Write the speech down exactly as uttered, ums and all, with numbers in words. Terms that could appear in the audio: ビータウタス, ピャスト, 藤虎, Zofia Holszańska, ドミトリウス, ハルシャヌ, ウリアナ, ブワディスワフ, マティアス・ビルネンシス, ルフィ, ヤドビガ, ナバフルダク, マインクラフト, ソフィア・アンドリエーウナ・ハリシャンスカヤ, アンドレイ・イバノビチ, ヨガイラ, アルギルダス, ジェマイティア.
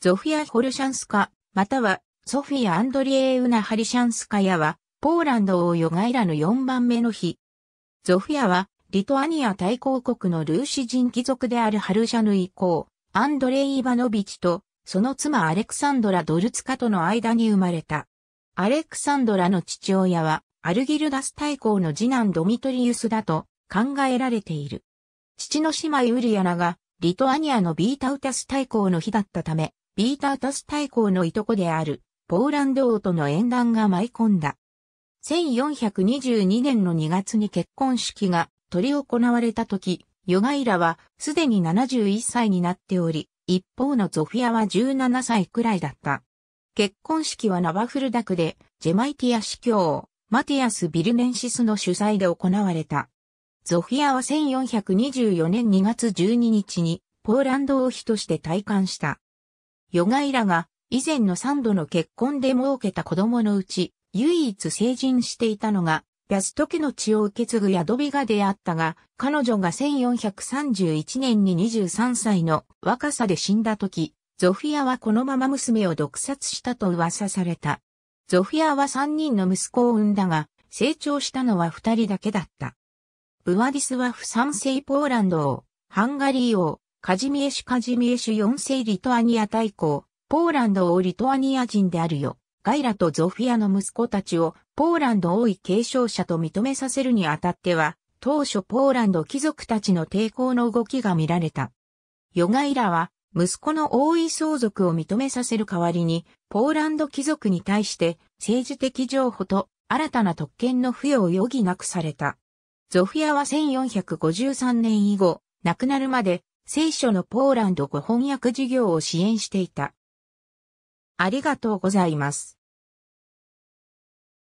ゾフィア・ホルシャンスカ、またはソフィア・アンドリエーウナ・ハリシャンスカヤは、ポーランドをヨガイラのよんばんめの日。ゾフィアは、リトアニア大公国のルーシ人貴族であるハルシャヌ以降、アンドレイ・イバノビチと、その妻アレクサンドラ・ドルツカとの間に生まれた。アレクサンドラの父親は、アルギルダス大公の次男ドミトリウスだと考えられている。父の姉妹ウリアナが、リトアニアのビータウタス大公の妃だったため、ビータウタス大公のいとこである、ポーランド王との縁談が舞い込んだ。せんよんひゃくにじゅうにねんのにがつに結婚式が執り行われた時、ヨガイラはすでにななじゅういっさいになっており、一方のゾフィアはじゅうななさいくらいだった。結婚式はナバフルダクで、ジェマイティア司教、マティアス・ビルネンシスの主催で行われた。ゾフィアはせんよんひゃくにじゅうよねんにがつじゅうににちに、ポーランド王妃として戴冠した。ヨガイラが、以前のさんどの結婚で設けた子供のうち、唯一成人していたのが、ピャスト家の血を受け継ぐヤドビガであったが、彼女がせんよんひゃくさんじゅういちねんににじゅうさんさいの若さで死んだ時、ゾフィアはこのまま娘を毒殺したと噂された。ゾフィアはさんにんの息子を産んだが、成長したのはふたりだけだった。ブワディスワフさん世ポーランド王、ハンガリー王、カジミエシュカジミエシュよん世リトアニア大公、ポーランド王リトアニア人であるよ。ガイラとゾフィアの息子たちをポーランド王位継承者と認めさせるにあたっては、当初ポーランド貴族たちの抵抗の動きが見られた。ヨガイラは息子の王位相続を認めさせる代わりに、ポーランド貴族に対して政治的譲歩と新たな特権の付与を余儀なくされた。ゾフィアはせんよんひゃくごじゅうさんねん以後、亡くなるまで聖書のポーランド語翻訳事業を支援していた。ありがとうございます。